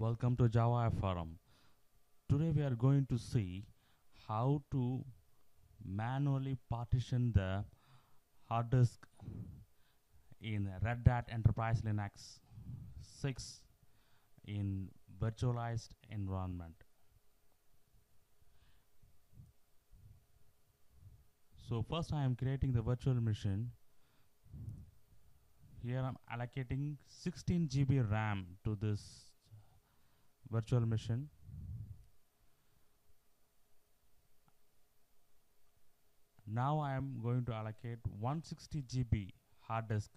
Welcome to Java Forum. Today we are going to see how to manually partition the hard disk in Red Hat Enterprise Linux 6 in virtualized environment. So first I am creating the virtual machine. Here I'm allocating 16 GB RAM to this virtual machine. Now I am going to allocate 160 GB hard disk.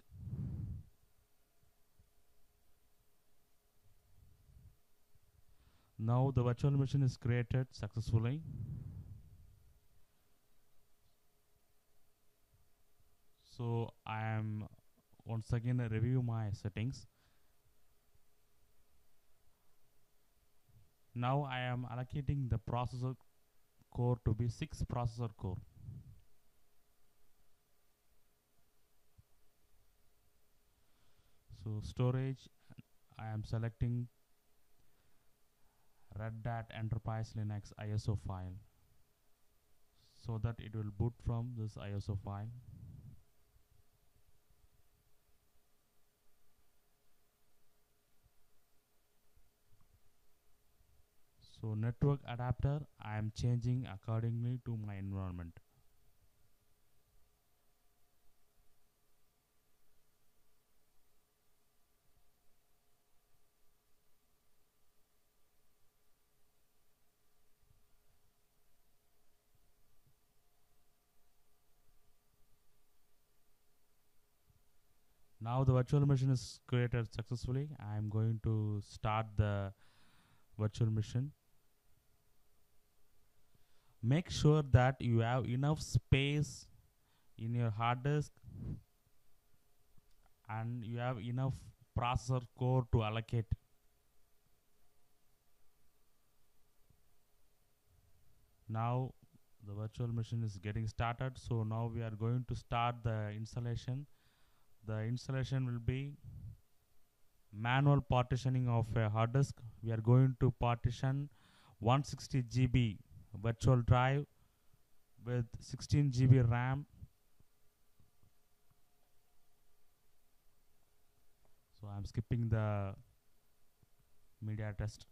Now the virtual machine is created successfully. So I am once again review my settings. Now I am allocating the processor core to be 6 processor core. So storage, I am selecting Red Hat Enterprise Linux ISO file so that it will boot from this ISO file. So network adapter, I am changing accordingly to my environment. Now the virtual machine is created successfully. I am going to start the virtual machine. Make sure that you have enough space in your hard disk and you have enough processor core to allocate. Now the virtual machine is getting started, so now we are going to start the installation. The installation will be manual partitioning of a hard disk. We are going to partition 160 GB virtual drive with 16 GB RAM. So I'm skipping the media test.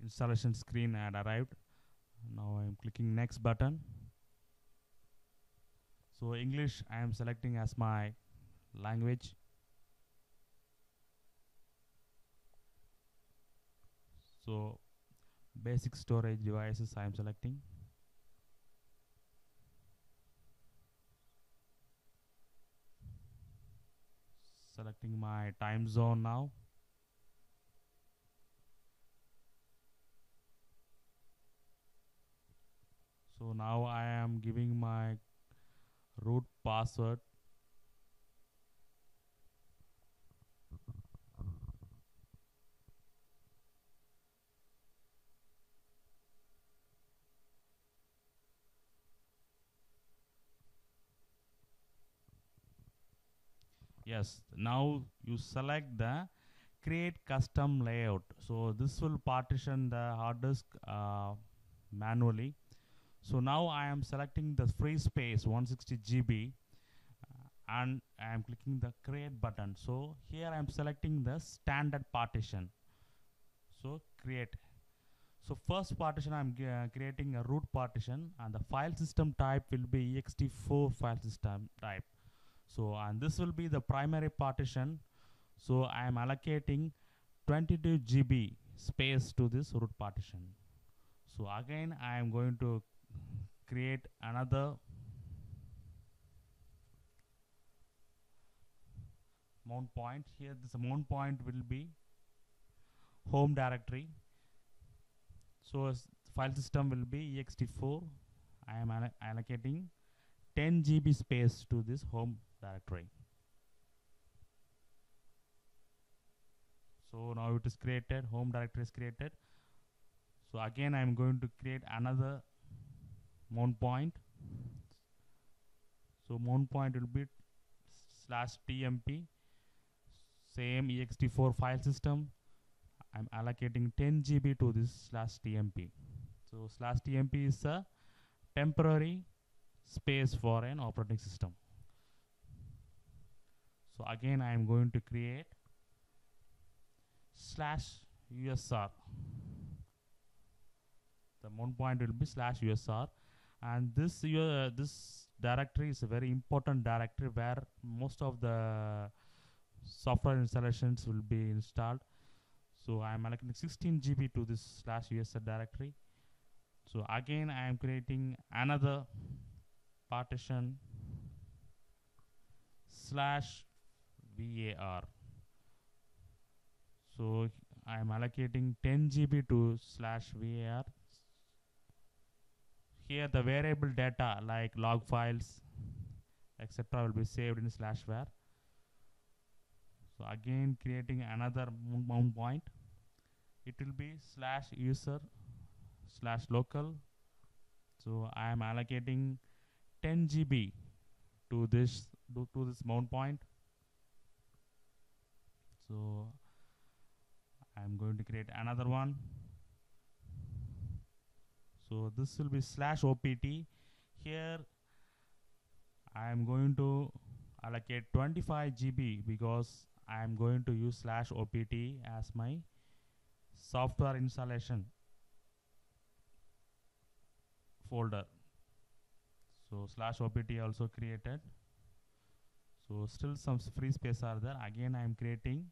Installation screen had arrived. Now I am clicking next button. So English I am selecting as my language. So basic storage devices I am selecting. Selecting my time zone now. So now I am giving my root password. Yes, now you select the create custom layout. So this will partition the hard disk manually. So now I am selecting the free space 160 GB and I am clicking the create button. So here I am selecting the standard partition. So create. So first partition I am creating a root partition and the file system type will be ext4 file system type. So and this will be the primary partition. So I am allocating 22 GB space to this root partition. So again I am going to create another mount point. Here this mount point will be home directory. So file system will be ext4. I am allocating 10 GB space to this home directory. So now it is created, home directory is created. So again, I'm going to create another mount point. So mount point will be /tmp, same ext4 file system. I'm allocating 10 GB to this /tmp. So /tmp is a temporary space for an operating system. So again, I am going to create /usr. The mount point will be /usr, and this directory is a very important directory where most of the software installations will be installed. So I am allocating 16 GB to this /usr directory. So again, I am creating another partition /var. So I am allocating 10 GB to /var. Here the variable data like log files, etc. will be saved in /var. So again, creating another mount point. It will be /user/local. So I am allocating 10 GB to this mount point. So I'm going to create another one. So this will be /opt. Here I am going to allocate 25 GB because I am going to use /opt as my software installation folder. So /opt also created. So still some free space are there. Again, I am creating.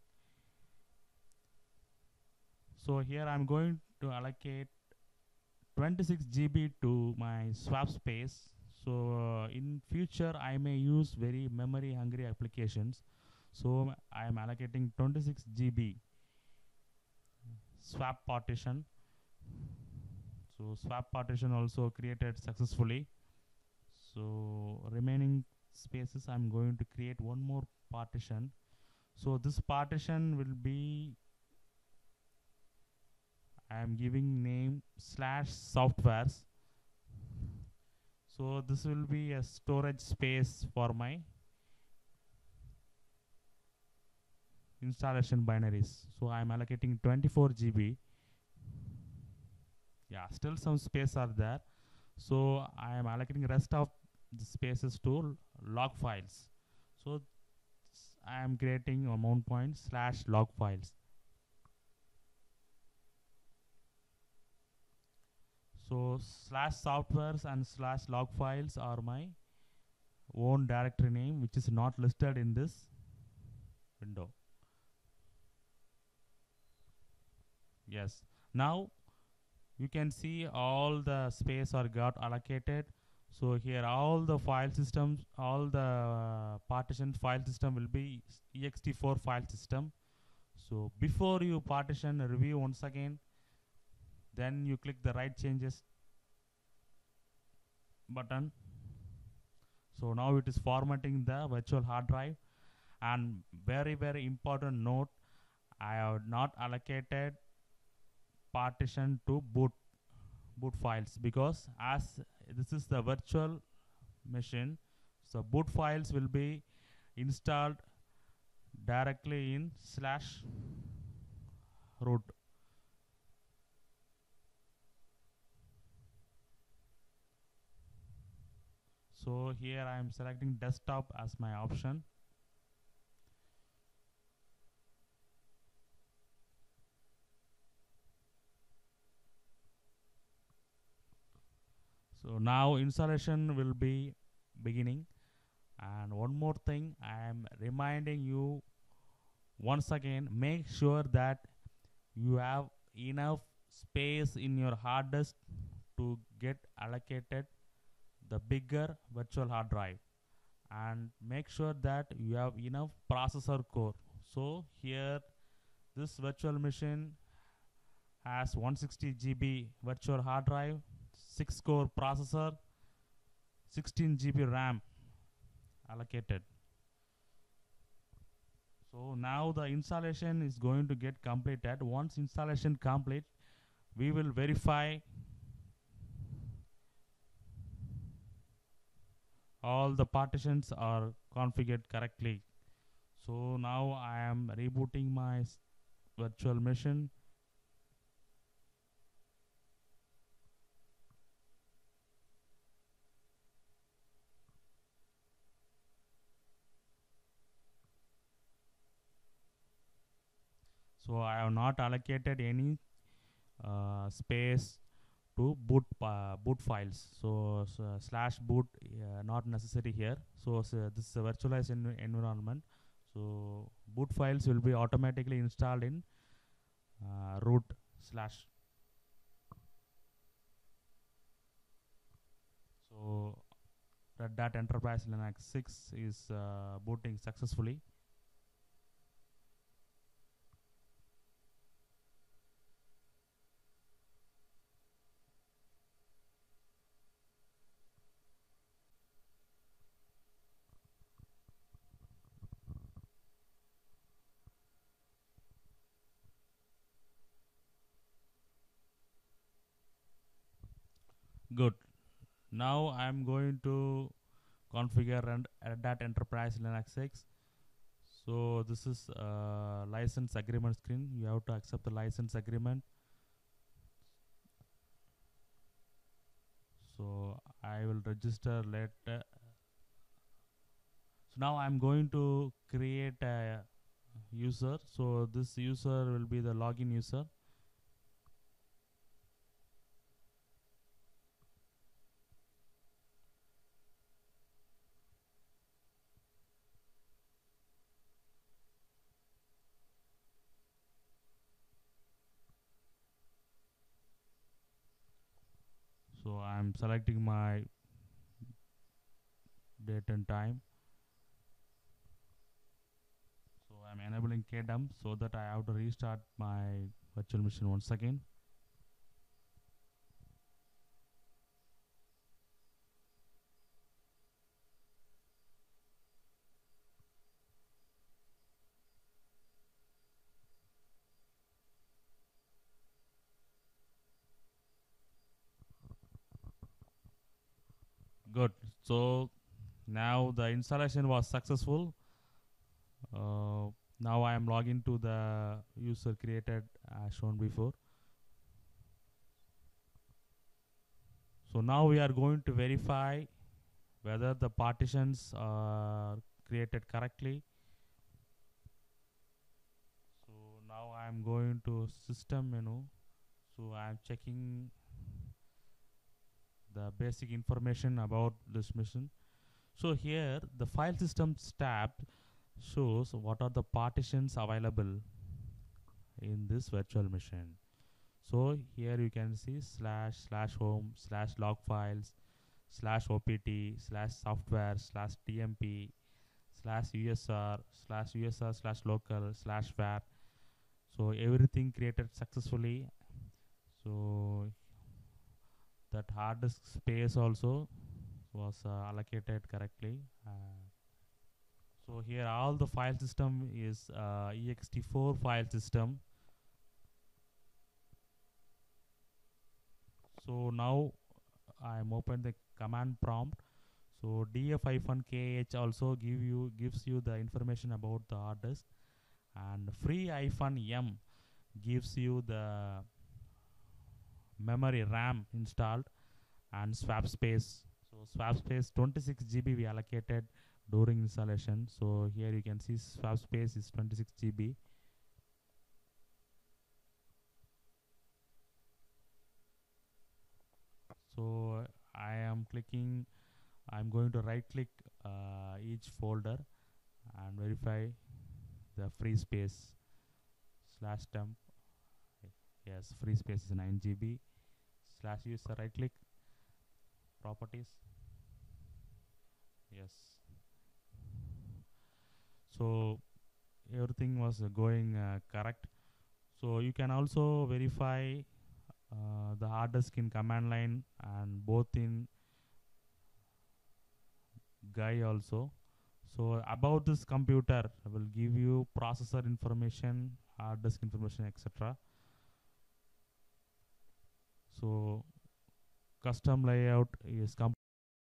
So here I am going to allocate 26 GB to my swap space. So in future I may use very memory hungry applications. So I am allocating 26 GB swap partition. So swap partition also created successfully. So remaining spaces, I'm going to create one more partition. So this partition will be, I am giving name /softwares. So this will be a storage space for my installation binaries. So I'm allocating 24 GB. Yeah, still some space are there. So I am allocating rest of the spaces to log files. So I am creating a mount point /log files. So /softwares and /log files are my own directory name, which is not listed in this window. Yes. Now you can see all the space are got allocated. So here all the file systems, all the partitioned file system will be ext4 file system. So before you partition, review once again, then you click the right changes button. So now it is formatting the virtual hard drive. And very, very important note, I have not allocated partition to boot files, because as this is the virtual machine, so boot files will be installed directly in /root. So here I am selecting desktop as my option. So now installation will be beginning. And one more thing, I am reminding you once again, make sure that you have enough space in your hard disk to get allocated the bigger virtual hard drive, and make sure that you have enough processor core. So here this virtual machine has 160 GB virtual hard drive, 6-core processor, 16 GB RAM allocated. So now the installation is going to get completed. Once installation complete, we will verify all the partitions are configured correctly. So now I am rebooting my virtual machine. So I have not allocated any space to boot files. So, /boot not necessary here. So, this is a virtualized environment. So boot files will be automatically installed in root /. So Red Hat Enterprise Linux 6 is booting successfully. Good. Now I am going to configure Red Hat Enterprise Linux 6. So this is license agreement screen. You have to accept the license agreement. So I will register later. So now I am going to create a user. So this user will be the login user. I'm selecting my date and time. So I'm enabling kdump so that I have to restart my virtual machine once again. Good. So now the installation was successful. Now I am logging to the user created as shown before. So now we are going to verify whether the partitions are created correctly. So now I am going to system menu. So I am checking the basic information about this machine. So here the file systems tab shows what are the partitions available in this virtual machine. So here you can see //home, /logfiles, /opt, /software, /tmp, /usr, /usr /local, /var. So everything created successfully. So that hard disk space also was allocated correctly. So here all the file system is ext4 file system. So now I am open the command prompt. So df-kh also gives you the information about the hard disk, and free-m gives you the memory RAM installed and swap space. So swap space 26 GB we allocated during installation. So here you can see swap space is 26 GB. So I am clicking, I'm going to right click each folder and verify the free space /dump. Yes, free space is 9 GB. /user, right click, properties. Yes. So everything was going correct. So you can also verify the hard disk in command line and both in GUI also. So about this computer, I will give you processor information, hard disk information, etc. So custom layout is complete.